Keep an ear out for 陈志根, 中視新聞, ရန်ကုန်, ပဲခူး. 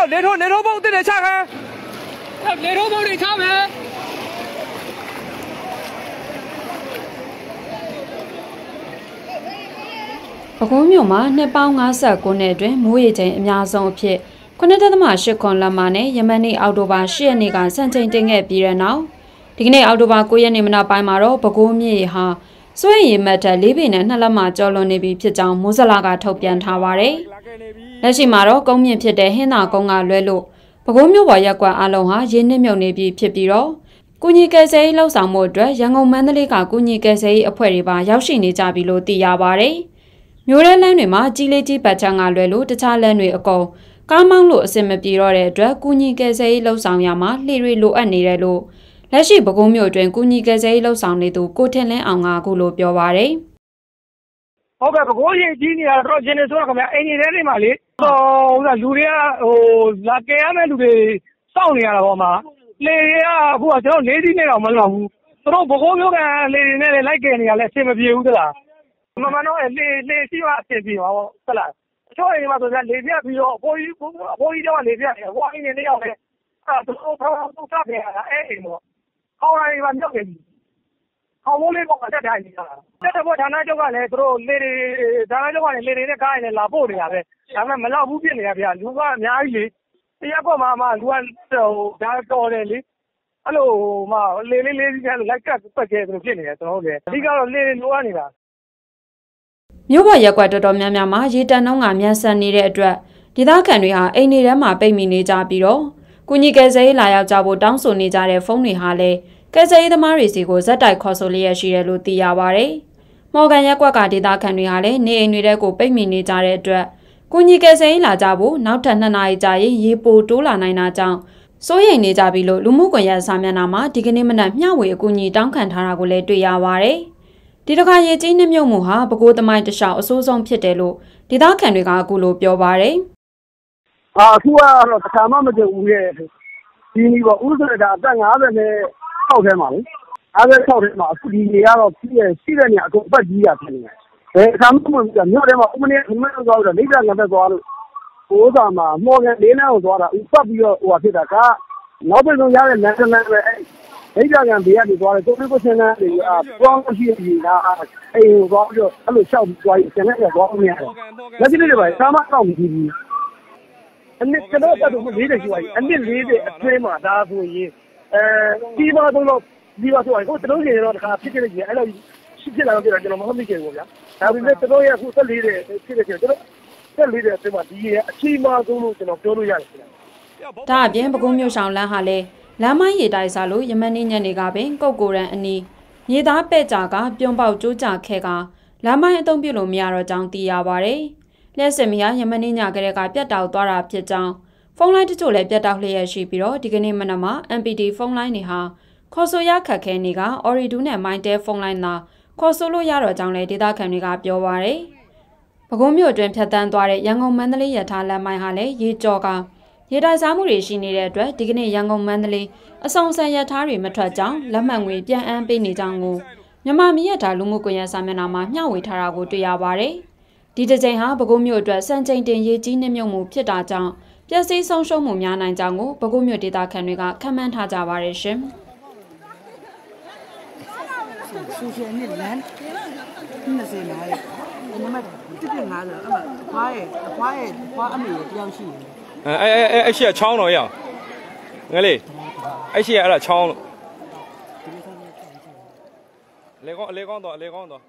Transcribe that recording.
跳，雷头蹦对你插开。雷头蹦你插没？不过牛嘛，那帮俺说过那段，木已经面上撇。 Kunatamashi Yemeni Audoba Shianigan sentencing a beer now. Digne Audoba Kuyanimana by Maro, Pogumi ha. So he met a living and Alama Jolonibi Pitan, Musalaga Topian Taware. Nashimaro, Gomi Pide Hina Gonga Lelu. Pogumi Wayaqua Aloha, Jinimionibi Pipiro. Kunikese Losam Modra, Yango Manalika Kunikese, a Pueriba, Yashini Tabilo Diabare. Mura Lanima, Gileti Patanga Lelu, the Talanui ago. 刚忙碌什么疲劳的，转过年该在路上呀嘛，累累路安尼来路。但是不过苗转过年该在路上里头，过天来俺阿哥路表话嘞。好吧，不过现在今年啊，到今年说那个嘛，一年来嘛哩，到那六月哦，那个俺们都得上年了好嘛。那呀，不过这种年纪呢，我们老夫，这种不过苗个那来给你啊，来什么疲劳的啦？慢慢弄，那希望些疲劳得啦。 叫人嘛，就是那边比较，我一点嘛那边的，我一年那样的，啊，都差点了，哎，么，好了，一万多给你，好，我那个我再谈一下，这个我谈那就完了，都那里谈那就完了，那里那干的拉布的呀呗，咱们没拉布的呀呗，如果伢一，伢个嘛嘛，如果就伢搞的哩，啊喽嘛，那伢来干不干都不的，都好的，你讲那如何呢？ 牛排也怪得到喵喵妈，一旦弄俺面生你的着，你打看一下，哎，你的妈被命你家比了，过年该在来要家不当送你家的风里下嘞，该在的妈瑞是个实在靠手里也是路地呀娃嘞，毛干也怪家的打看一下嘞，你女的个被命你家的着，过年该在来家不，闹腾的那一家一不住了那那张，所以你家比了，路木管也上面那妈，这个你们那喵为过年当看他那个来对呀娃嘞。 ဒီတခါရဲ့ကျင်းနှမြုံမှုဟာပဲခူးသမိုင်းတခြားအဆိုးဆုံးဖြစ်တယ်လို့ဒေသခံတွေကအခုလိုပြောပါတယ်။အာအခုကတော့တခါမှမတူဘူးရဲ့ဒီနေ့ပေါ့ဦးဆိုတာအသက်50နဲ့6ထဲမှာလေ56ထဲမှာအခုဒီနေရာတော့ပြည်ရဲ့ရှိတဲ့နေရာအကုန်ပတ်ကြီးရဖြစ်နေတယ်။ဘယ်အခါမှမဟုတ်ဘူးမြို့ထဲမှာဥပမာနဲ့မြို့ထဲသွားတော့လိမ့်တာငါသက်သွားလို့ဘိုးသာမှာမော်ကန်လေးလမ်းကိုသွားတာဥပတ်ပြီးတော့ဟိုဟာဖြစ်တာကနောက်ပြန်ဆုံးရတဲ့လမ်းတစ်လမ်းပဲအဲ့ 人家讲别的多了，都是不现在的啊，装修的啊，哎呦，装修，他们小装修，现在也装不了。那现在的吧，他妈搞不起。那这老板都是累的去玩，那累的对嘛？他属于，地方都老地方去玩，我这种人老看脾气的也，俺老脾气那个地方就老没没见过呀。但是那这种也是这累的，脾气的这种，这累的对嘛？第一，起码走路就老走路样子。他那边不够没有上来下来。 拉玛也带上路，人们年年的嘉宾各个人呢，一大百家家并包住家客家，拉玛也东边路面了张地呀玩嘞，来什么呀？人们年年给人家别到多少别张，风来的走来别到里也是比了，这个你们那嘛 ，NPD 风来呢哈，可是也看看人家，二里头呢买点风来拿，可是路也了张来的大看人家别玩嘞，不过没有准别单多嘞，人我们那里也谈拉玛下嘞一家家。 也带啥么人心里来着？这个呢，阳光蛮的嘞。啊，上山也查人没出账，人们为边安被你账我。你妈咪也查龙我姑娘上面那嘛，伢为他那个对呀话嘞。地头前哈不过没有着，山前点也今年没有木撇大账，别谁上手木伢难账我，不过没有地头看人家看满他家话的事。出去你懒，你那谁来？你妈这边拿着，那么花阿妹也要去。 哎些抢了呀！俺嘞，哎些俺了抢了。来讲到。